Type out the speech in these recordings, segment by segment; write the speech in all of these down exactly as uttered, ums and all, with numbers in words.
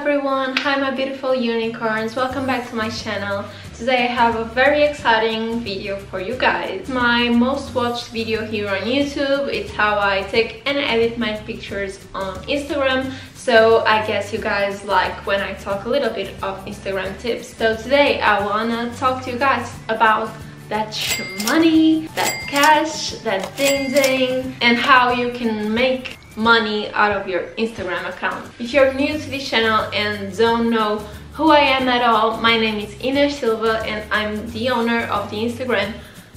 everyone, hi my beautiful unicorns, welcome back to my channel. Today I have a very exciting video for you guys. My most watched video here on YouTube, it's how I take and edit my pictures on Instagram. So I guess you guys like when I talk a little bit of Instagram tips. So today I wanna talk to you guys about that money, that cash, that ding ding, and how you can make money out of your Instagram account. If you're new to this channel and don't know who I am at all, my name is Ines Silva and I'm the owner of the Instagram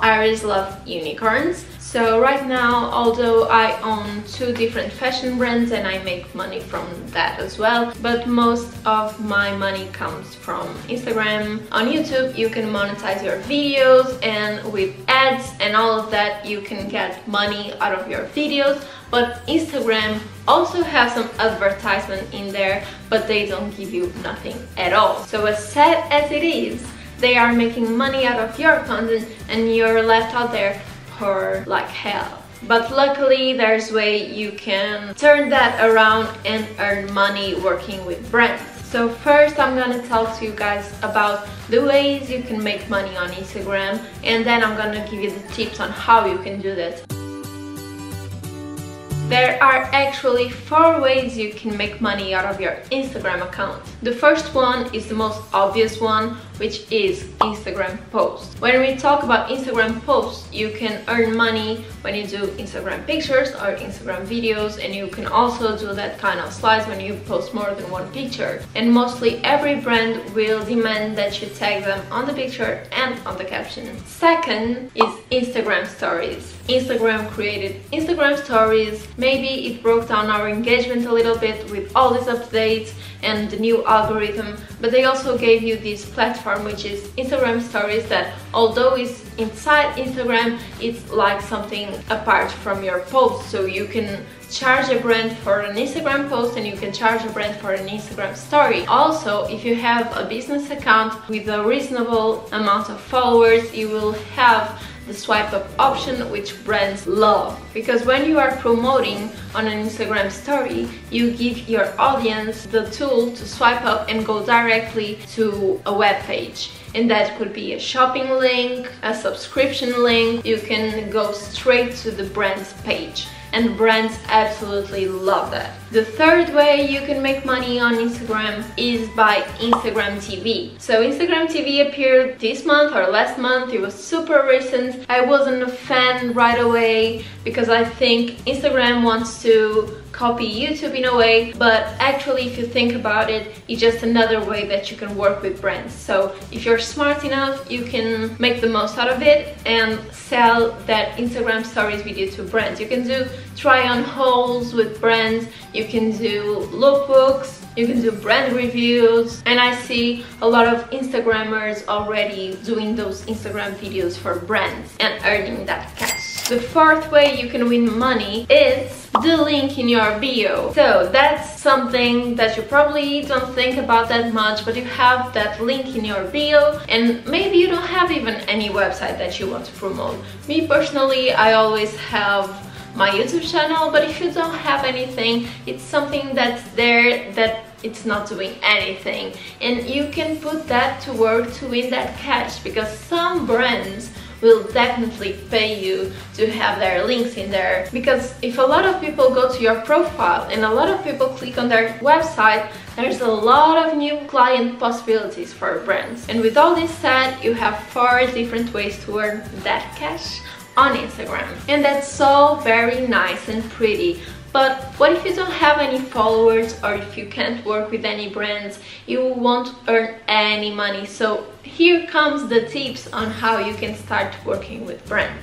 iris love unicorns. So right now, although I own two different fashion brands and I make money from that as well, but most of my money comes from Instagram. On YouTube you can monetize your videos, and with ads and all of that you can get money out of your videos, but Instagram also has some advertisement in there, but they don't give you nothing at all. So as sad as it is, they are making money out of your content and you're left out there for like hell. But luckily there's way you can turn that around and earn money working with brands. So first I'm gonna talk to you guys about the ways you can make money on Instagram, and then I'm gonna give you the tips on how you can do that. There are actually four ways you can make money out of your Instagram account. The first one is the most obvious one, which is Instagram posts. When we talk about Instagram posts, you can earn money when you do Instagram pictures or Instagram videos, and you can also do that kind of slides when you post more than one picture. And mostly every brand will demand that you tag them on the picture and on the caption. Second is Instagram stories. Instagram created Instagram stories. Maybe it broke down our engagement a little bit with all these updates and the new algorithm, but they also gave you this platform, which is Instagram stories, that although it's inside Instagram, it's like something apart from your post. So you can charge a brand for an Instagram post and you can charge a brand for an Instagram story. Also, if you have a business account with a reasonable amount of followers, you will have the swipe up option, which brands love, because when you are promoting on an Instagram story, you give your audience the tool to swipe up and go directly to a web page, and that could be a shopping link, a subscription link. You can go straight to the brand's page, and brands absolutely love that. The third way you can make money on Instagram is by Instagram T V. So Instagram T V appeared this month or last month, it was super recent. I wasn't a fan right away because I think Instagram wants to copy YouTube in a way, but actually if you think about it, it's just another way that you can work with brands. So if you're smart enough, you can make the most out of it and sell that Instagram stories video to brands. You can do try on hauls with brands, you can do lookbooks, you can do brand reviews, and I see a lot of Instagrammers already doing those Instagram videos for brands and earning that cash. The fourth way you can win money is the link in your bio. So that's something that you probably don't think about that much, but you have that link in your bio, and maybe you don't have even any website that you want to promote. Me personally, I always have my YouTube channel, but if you don't have anything, it's something that's there that it's not doing anything, and you can put that to work to win that cash, because some brands will definitely pay you to have their links in there. Because if a lot of people go to your profile and a lot of people click on their website, there's a lot of new client possibilities for brands. And with all this said, you have four different ways to earn that cash on Instagram. And that's all very nice and pretty. But what if you don't have any followers, or if you can't work with any brands, you won't earn any money. So here comes the tips on how you can start working with brands.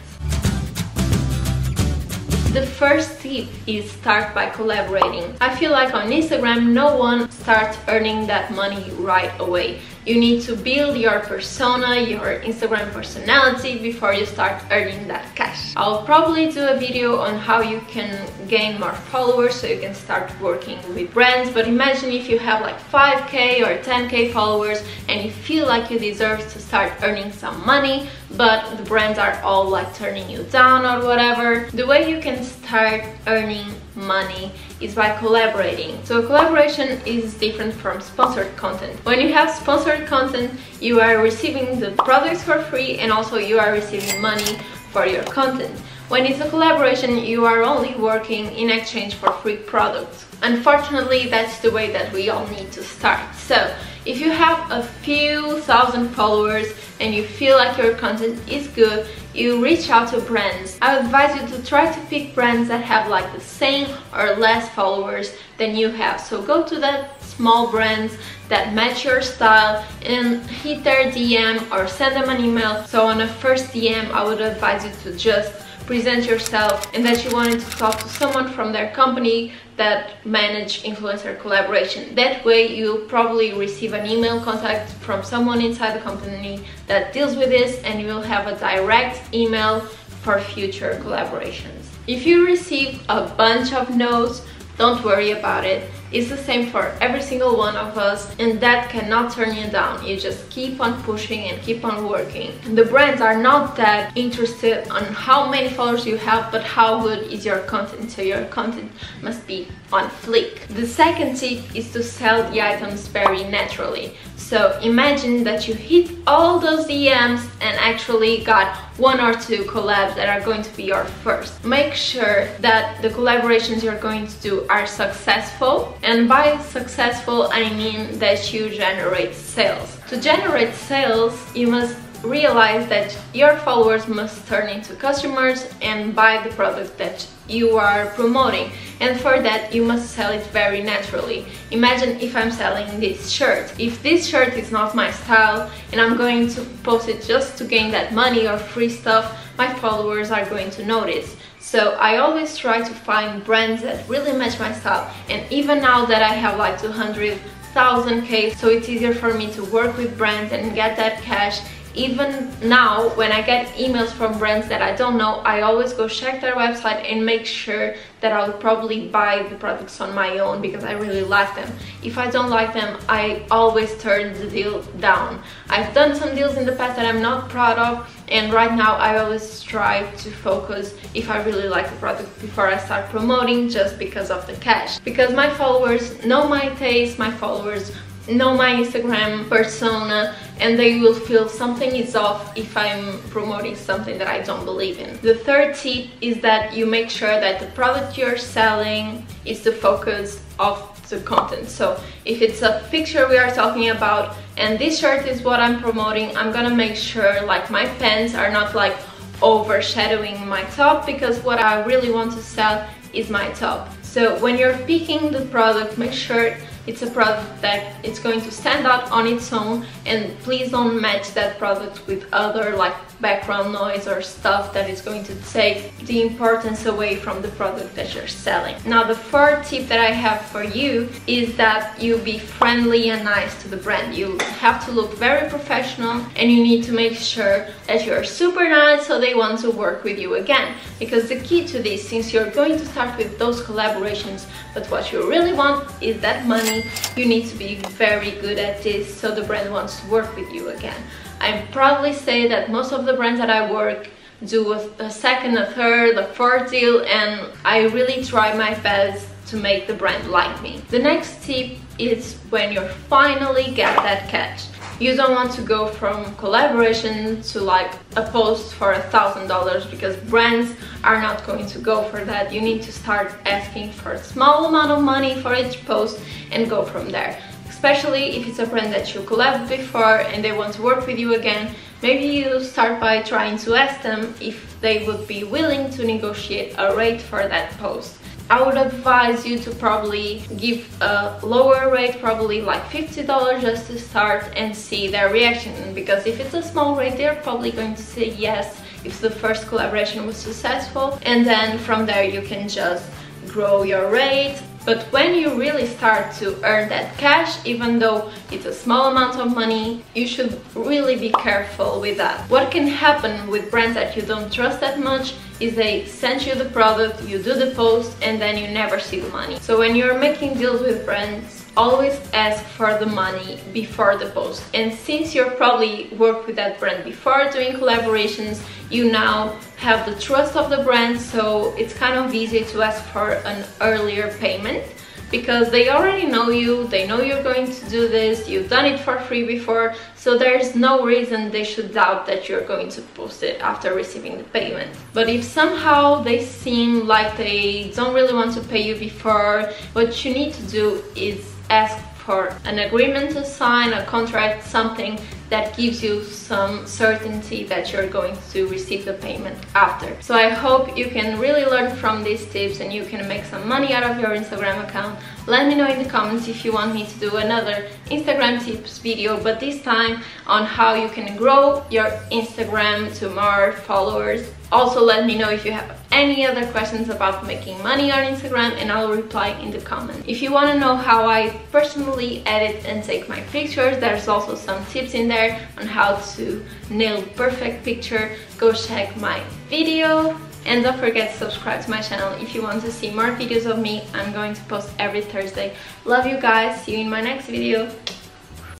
The first tip is start by collaborating. I feel like on Instagram, no one starts earning that money right away. You need to build your persona, your Instagram personality, before you start earning that cash. I'll probably do a video on how you can gain more followers so you can start working with brands, but imagine if you have like five K or ten K followers and you feel like you deserve to start earning some money, but the brands are all like turning you down or whatever. The way you can start earning money is by collaborating. So collaboration is different from sponsored content. When you have sponsored content, you are receiving the products for free and also you are receiving money for your content. When it's a collaboration, you are only working in exchange for free products. Unfortunately, that's the way that we all need to start. So if you have a few thousand followers and you feel like your content is good, you reach out to brands. I advise you to try to pick brands that have like the same or less followers than you have. So go to the small brands that match your style and hit their D M or send them an email. So on a first D M, I would advise you to just present yourself and that you wanted to talk to someone from their company that manage influencer collaboration. That way you probably receive an email contact from someone inside the company that deals with this, and you will have a direct email for future collaborations. If you receive a bunch of no's, don't worry about it. It's the same for every single one of us, and that cannot turn you down. You just keep on pushing and keep on working. The brands are not that interested on how many followers you have, but how good is your content. So your content must be on fleek. The second tip is to sell the items very naturally. So imagine that you hit all those D Ms and actually got one or two collabs that are going to be your first. Make sure that the collaborations you're going to do are successful. And by successful, I mean that you generate sales. To generate sales, you must realize that your followers must turn into customers and buy the product that you are promoting, and for that you must sell it very naturally. Imagine if I'm selling this shirt. If this shirt is not my style and I'm going to post it just to gain that money or free stuff, my followers are going to notice. So I always try to find brands that really match my style, and even now that I have like two hundred thousand K, so it's easier for me to work with brands and get that cash. Even now, when I get emails from brands that I don't know, I always go check their website and make sure that I'll probably buy the products on my own because I really like them. If I don't like them, I always turn the deal down. I've done some deals in the past that I'm not proud of, and right now I always try to focus if I really like the product before I start promoting just because of the cash. Because my followers know my taste, my followers know my Instagram persona, and they will feel something is off if I'm promoting something that I don't believe in. The third tip is that you make sure that the product you're selling is the focus of the content. So if it's a picture we are talking about and this shirt is what I'm promoting, I'm gonna make sure like my pants are not like overshadowing my top, because what I really want to sell is my top. So when you're picking the product, make sure it's a product that it's going to stand out on its own, and please don't match that product with other like background noise or stuff that is going to take the importance away from the product that you're selling. Now the fourth tip that I have for you is that you be friendly and nice to the brand. You have to look very professional, and you need to make sure that you're super nice so they want to work with you again. Because the key to this, since you're going to start with those collaborations, but what you really want is that money, you need to be very good at this so the brand wants to work with you again. I proudly say that most of the brands that I work do a, a second, a third, a fourth deal, and I really try my best to make the brand like me. The next tip is when you finally get that catch. You don't want to go from collaboration to like a post for a thousand dollars because brands are not going to go for that. You need to start asking for a small amount of money for each post and go from there. Especially if it's a brand that you collabed before and they want to work with you again, maybe you start by trying to ask them if they would be willing to negotiate a rate for that post. I would advise you to probably give a lower rate, probably like fifty dollars just to start and see their reaction, because if it's a small rate, they're probably going to say yes if the first collaboration was successful, and then from there you can just grow your rate. But when you really start to earn that cash, even though it's a small amount of money, you should really be careful with that. What can happen with brands that you don't trust that much is they send you the product, you do the post, and then you never see the money. So when you're making deals with brands, always ask for the money before the post. And since you're probably worked with that brand before doing collaborations, you now have the trust of the brand, so it's kind of easy to ask for an earlier payment because they already know you, they know you're going to do this, you've done it for free before, so there's no reason they should doubt that you're going to post it after receiving the payment. But if somehow they seem like they don't really want to pay you before, what you need to do is ask for an agreement to sign, a contract, something that gives you some certainty that you're going to receive the payment after. So I hope you can really learn from these tips and you can make some money out of your Instagram account. Let me know in the comments if you want me to do another Instagram tips video, but this time on how you can grow your Instagram to more followers. Also, let me know if you have any other questions about making money on Instagram and I'll reply in the comments. If you want to know how I personally edit and take my pictures, there's also some tips in there on how to nail perfect picture. Go check my video and don't forget to subscribe to my channel if you want to see more videos of me. I'm going to post every Thursday. Love you guys, see you in my next video.